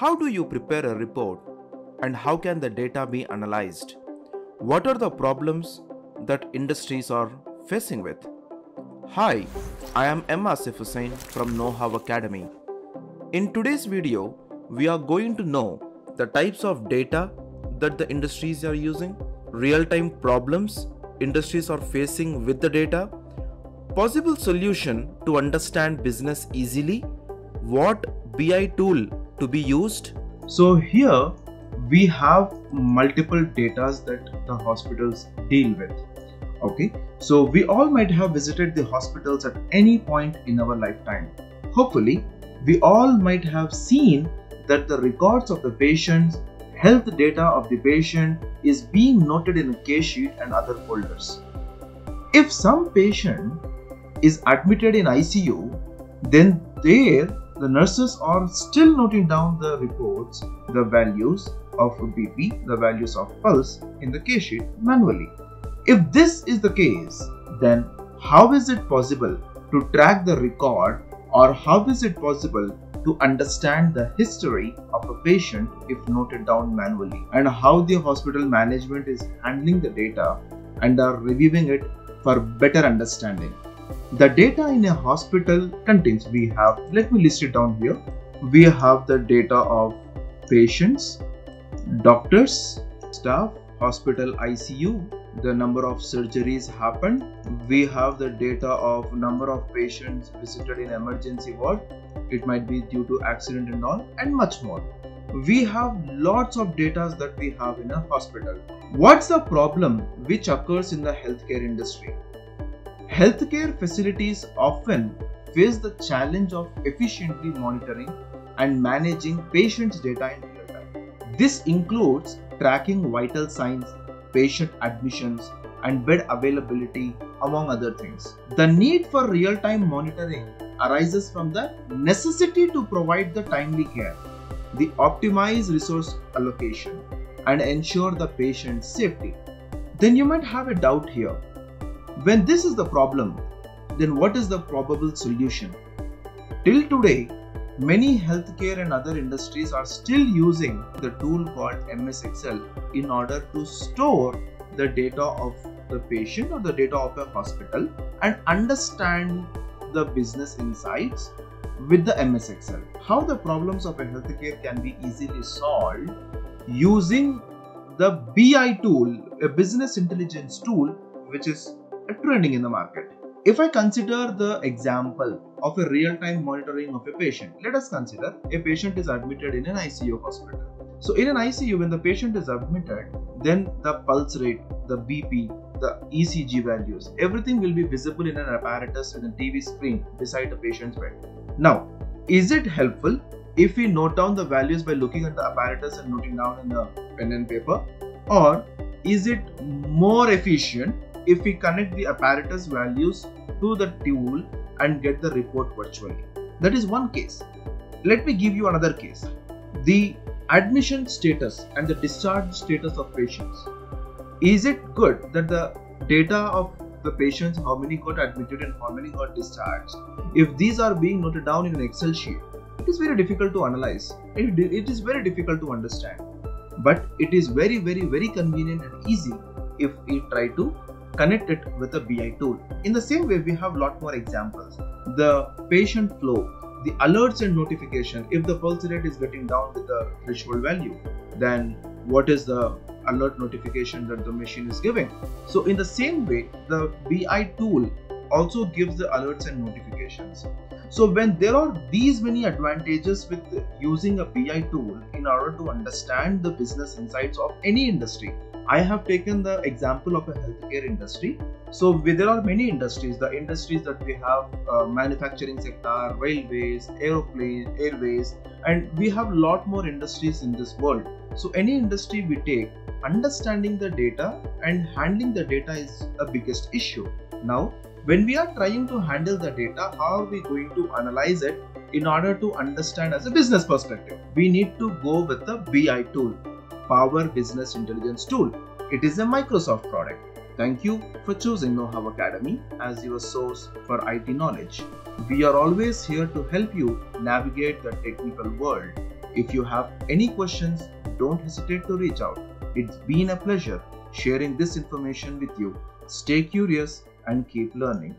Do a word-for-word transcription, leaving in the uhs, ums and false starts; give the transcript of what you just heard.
How do you prepare a report and how can the data be analyzed? What are the problems that industries are facing with? Hi, I am M. Asif Hussain from KnowHow Academy. In today's video, we are going to know the types of data that the industries are using, real-time problems industries are facing with the data, possible solution to understand business easily, what B I tool to be used. So here we have multiple datas that the hospitals deal with. Okay, so we all might have visited the hospitals at any point in our lifetime. Hopefully, we all might have seen that the records of the patients, health data of the patient is being noted in a case sheet and other folders. If some patient is admitted in I C U, then there the nurses are still noting down the reports, the values of B P, the values of pulse in the case sheet manually. If this is the case, then how is it possible to track the record, or how is it possible to understand the history of a patient if noted down manually, and how the hospital management is handling the data and are reviewing it for better understanding? The data in a hospital contains, we have, let me list it down here. We have the data of patients, doctors, staff, hospital I C U, the number of surgeries happened. We have the data of number of patients visited in emergency ward, it might be due to accident and all, and much more. We have lots of data that we have in a hospital. What's the problem which occurs in the healthcare industry? Healthcare facilities often face the challenge of efficiently monitoring and managing patients' data in real time. This includes tracking vital signs, patient admissions, and bed availability, among other things. The need for real-time monitoring arises from the necessity to provide the timely care, the optimized resource allocation, and ensure the patient's safety. Then you might have a doubt here. When this is the problem, then what is the probable solution? Till today, many healthcare and other industries are still using the tool called M S Excel in order to store the data of the patient or the data of a hospital and understand the business insights with the M S Excel. How the problems of a healthcare can be easily solved using the B I tool, a business intelligence tool, which is a trending in the market. If I consider the example of a real-time monitoring of a patient, let us consider a patient is admitted in an I C U hospital. So in an I C U, when the patient is admitted, then the pulse rate, the B P, the E C G values, everything will be visible in an apparatus in a T V screen beside the patient's bed. Now, is it helpful if we note down the values by looking at the apparatus and noting down in the pen and paper? Or is it more efficient if we connect the apparatus values to the tool and get the report virtually? That is one case. Let me give you another case. The admission status and the discharge status of patients. Is it good that the data of the patients, how many got admitted and how many got discharged, if these are being noted down in an Excel sheet? It is very difficult to analyze. It, it is very difficult to understand. But it is very, very, very convenient and easy if we try to connect it with a B I tool. In the same way, we have a lot more examples. The patient flow, the alerts and notification, if the pulse rate is getting down with the threshold value, then what is the alert notification that the machine is giving? So in the same way, the B I tool also gives the alerts and notifications. So when there are these many advantages with using a B I tool in order to understand the business insights of any industry, I have taken the example of a healthcare industry. So there are many industries, the industries that we have, uh, manufacturing sector, railways, aeroplane, airways, and we have a lot more industries in this world. So any industry we take, understanding the data and handling the data is a biggest issue. Now, when we are trying to handle the data, how are we going to analyze it in order to understand as a business perspective? We need to go with the B I tool, Power Business Intelligence tool. It is a Microsoft product. Thank you for choosing KnowHow Academy as your source for I T knowledge. We are always here to help you navigate the technical world If you have any questions, don't hesitate to reach out. It's been a pleasure sharing this information with you. Stay curious and keep learning.